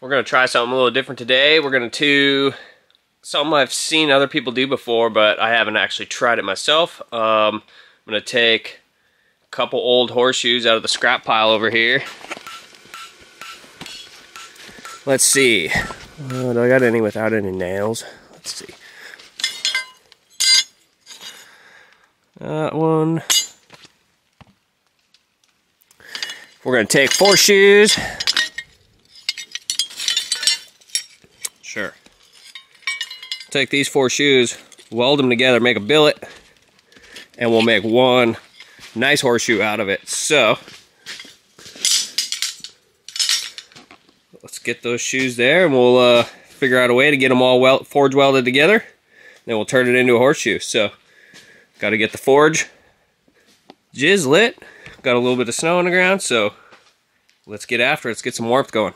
We're going to try something a little different today. We're going to do something I've seen other people do before, but I haven't actually tried it myself. I'm going to take a couple old horseshoes out of the scrap pile over here. Let's see. Do I got any without any nails? Let's see. That one. We're going to take 4 shoes. Sure. Take these 4 shoes, weld them together, make a billet, and we'll make one nice horseshoe out of it. So, let's get those shoes there, and we'll figure out a way to get them all forge welded together. Then we'll turn it into a horseshoe. So, got to get the forge jizz lit. Got a little bit of snow on the ground, so let's get after it. Let's get some warmth going.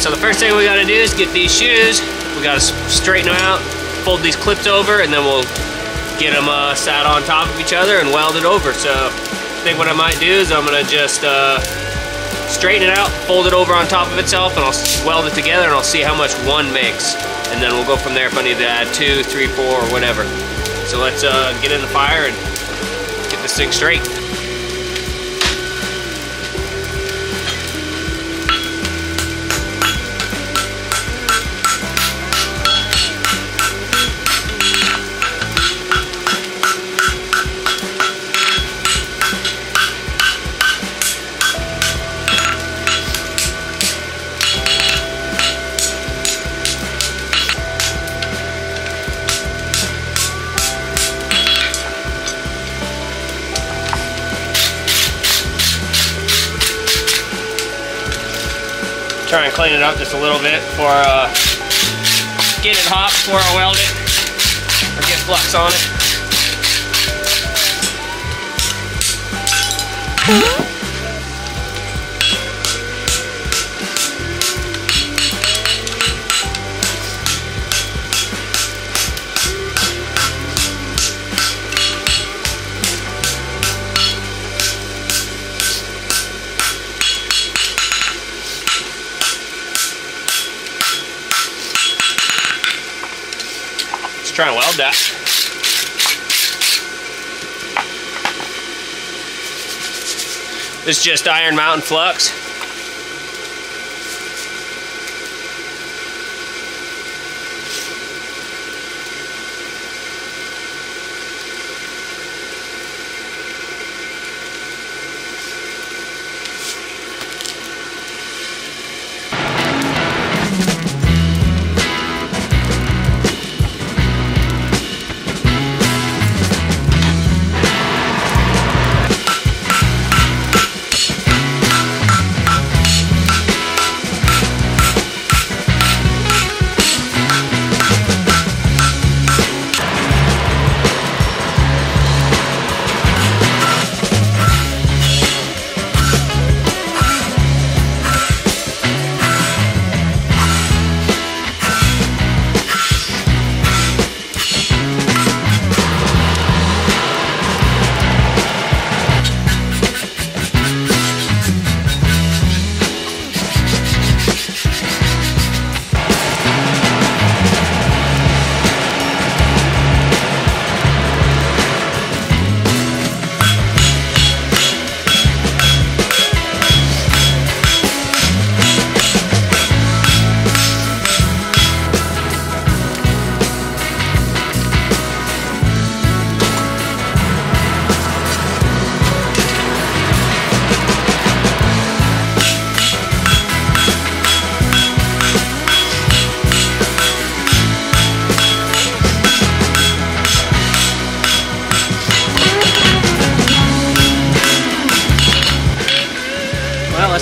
So the first thing we got to do is get these shoes. We got to straighten them out, fold these clips over, and then we'll get them sat on top of each other and welded over. So I think what I might do is I'm going to just straighten it out, fold it over on top of itself, and I'll weld it together, and I'll see how much one makes. And then we'll go from there if I need to add 2, 3, 4, or whatever. So let's get in the fire and get this thing straight. Try and clean it up just a little bit before get it hot before I weld it or get flux on it. Try and weld that. This is just Iron Mountain Flux.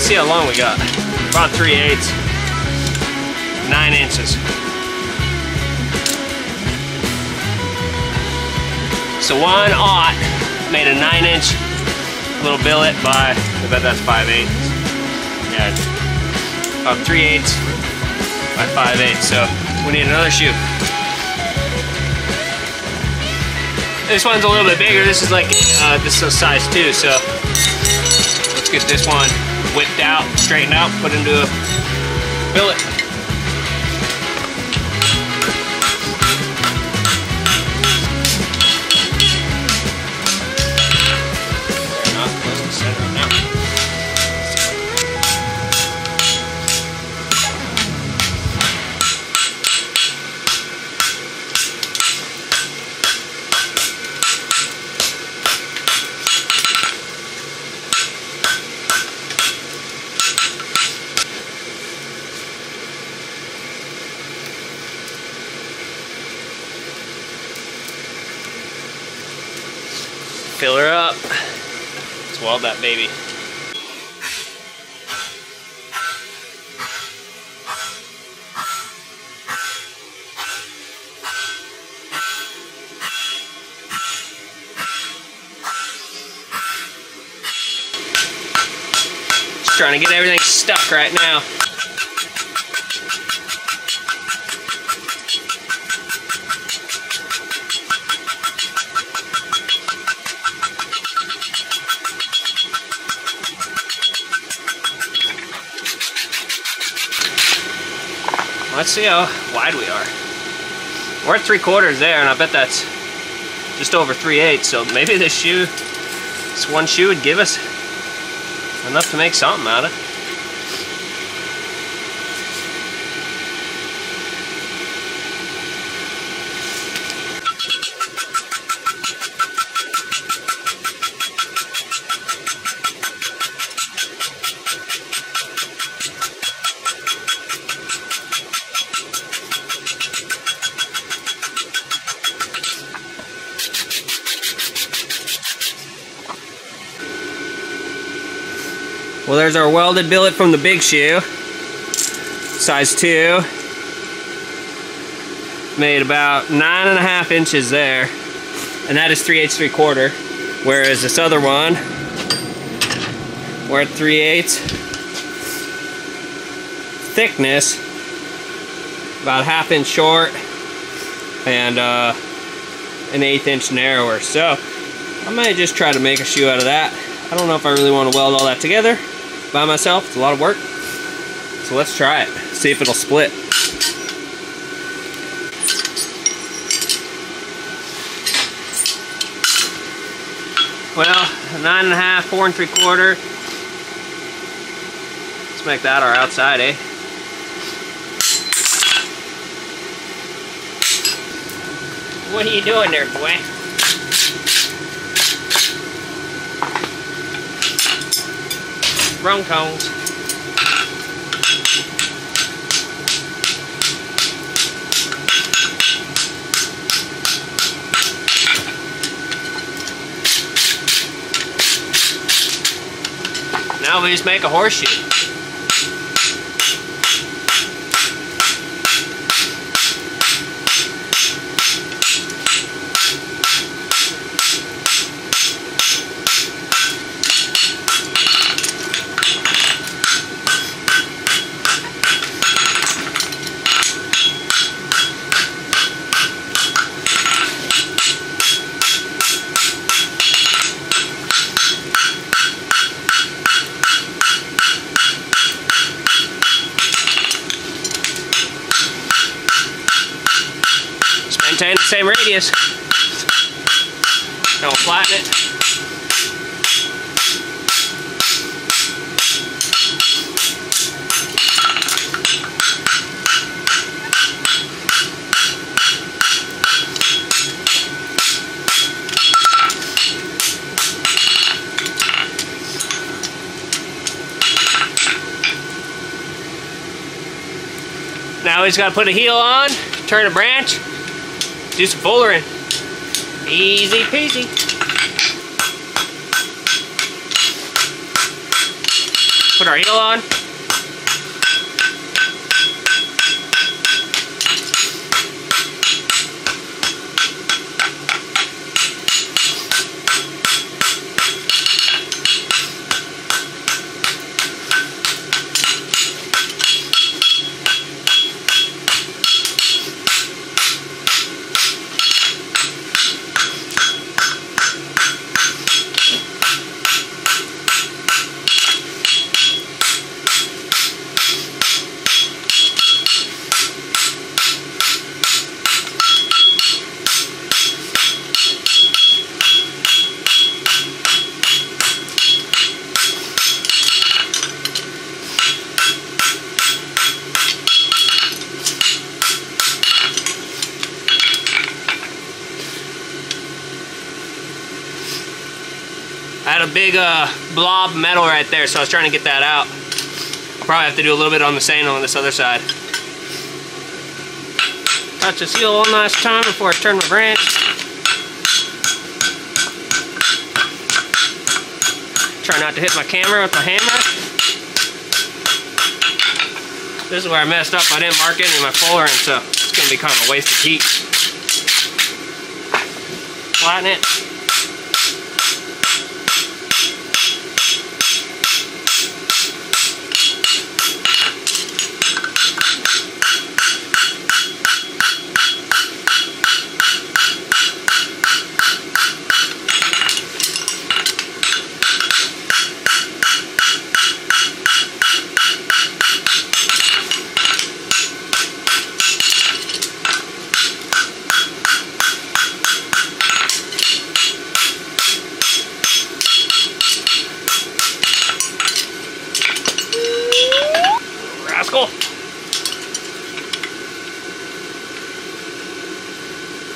see how long we got. About 3/8. 9 inches. So 1/0 made a 9-inch little billet by, I bet that's 5/8. Yeah, about 3/8 by 5/8. So we need another shoe. This one's a little bit bigger. This is like, this is a size 2, so let's get this one whipped out, straightened out, put into a billet. They're not close to center now. Fill her up. Let's weld that baby. Just trying to get everything stuck right now. Let's see how wide we are. We're at 3/4 there, and I bet that's just over 3/8, so maybe this shoe, this one shoe would give us enough to make something out of it. Well, there's our welded billet from the big shoe, size 2. Made about 9.5 inches there, and that is 3/8, 3/4. Whereas this other one, we're at 3/8 thickness, about 1/2 inch short, and 1/8 inch narrower. So I might just try to make a shoe out of that. I don't know if I really want to weld all that together by myself. It's a lot of work. So let's try it, see if it'll split. Well, 9.5, 4 3/4. Let's make that our outside, eh? What are you doing there, boy? Wrong cones. Now we just make a horseshoe. Maintain the same radius. Now we'll flatten it. Now we just gotta put a heel on, turn a branch. Do some bouldering. Easy peasy. Put our heel on. I had a big blob metal right there, so I was trying to get that out. I'll probably have to do a little bit on the same on this other side. Touch the seal one last time before I turn my branch. Try not to hit my camera with my hammer. This is where I messed up. I didn't mark any of my fuller, so it's going to be kind of a waste of heat. Flatten it.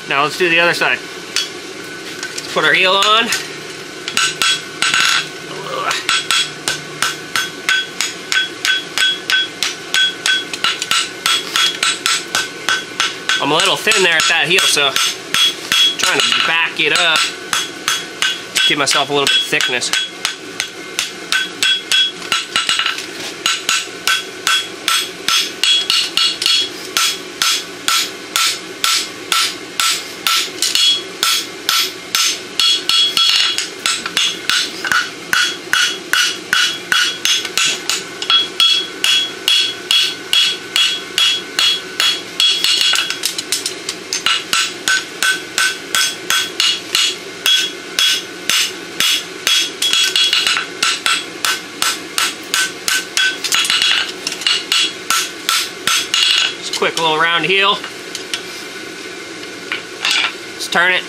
Now let's do the other side. Let's put our heel on. I'm a little thin there at that heel, so I'm trying to back it up to give myself a little bit of thickness. Quick little round heel. Let's turn it.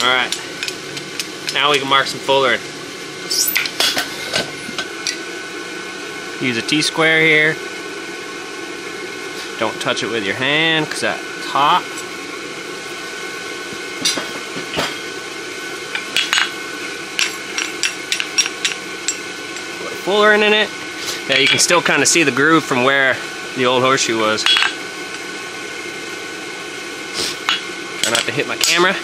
Alright, now we can mark some fullering. Use a T-square here. Don't touch it with your hand because that's hot. Put fullering in it. Now you can still kind of see the groove from where the old horseshoe was. Try not to hit my camera.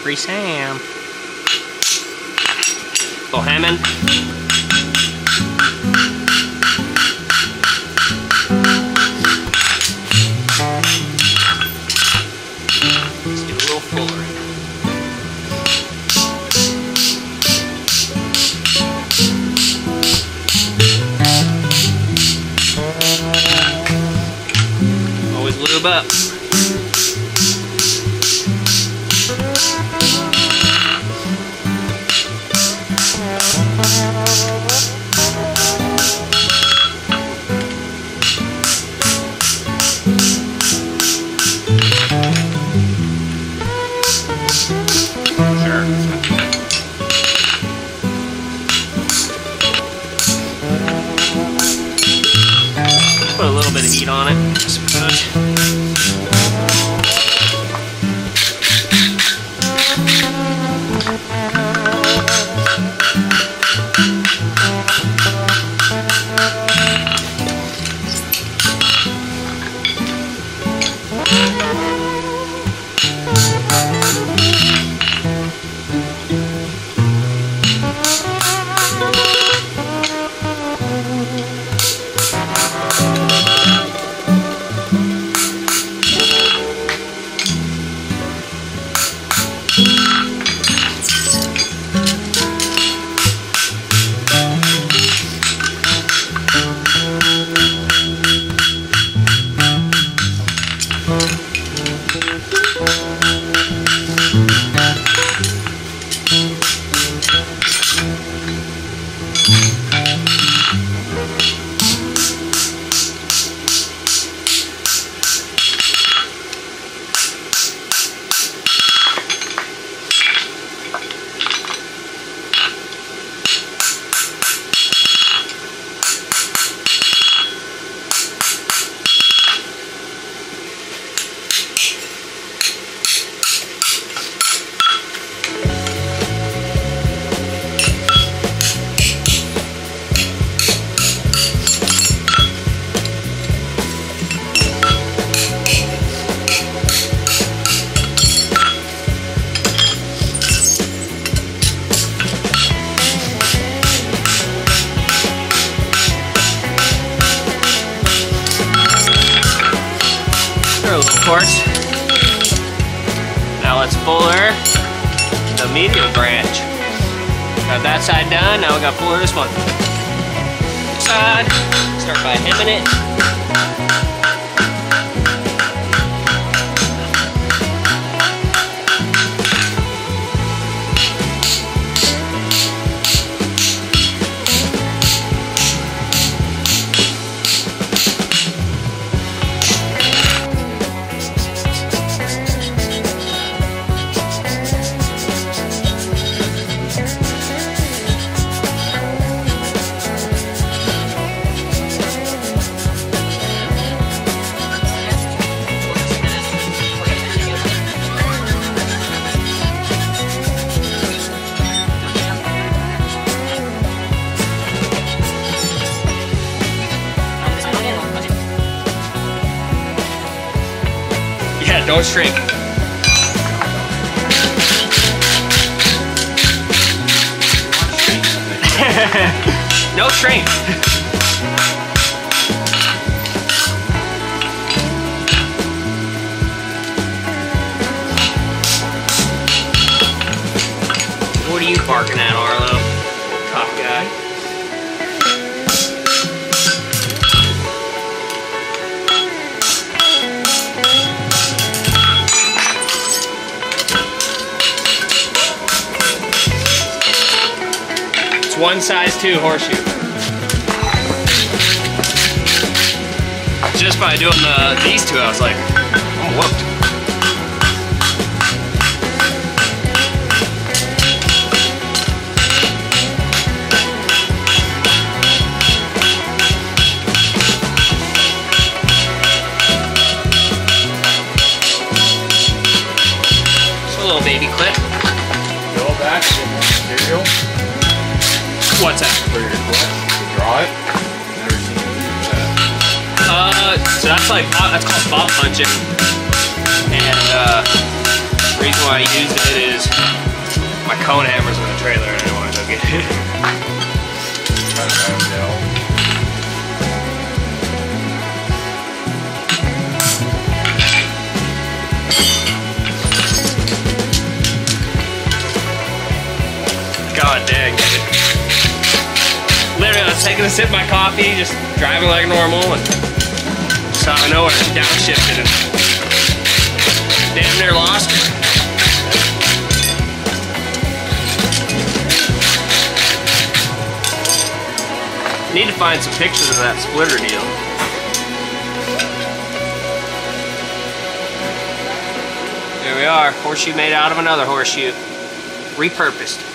Free Sam. Little Hammond. Let's do a little fuller. lube up. Put a little bit of heat on it, I suppose. Course. Now let's pull her the medial branch. Got that side done, now we gotta pull her this one. Side, start by hemming it. Don't shrink. No shrink. What are you barking at, Arlo? Tough guy. One size 2 horseshoe. Just by doing these two, I was like, I'm whooped. Just a little baby clip. Go back to the material. What's that? For your glass, to draw it. Never seen you do that. So that's like, that's called bob punching. And the reason why I used it is my cone hammer's in the trailer and I didn't want to go get it. God dang it. Literally, I was taking a sip of my coffee, just driving like normal, and just out of nowhere, downshifted. damn near lost. Need to find some pictures of that splitter deal. There we are, horseshoe made out of another horseshoe. Repurposed.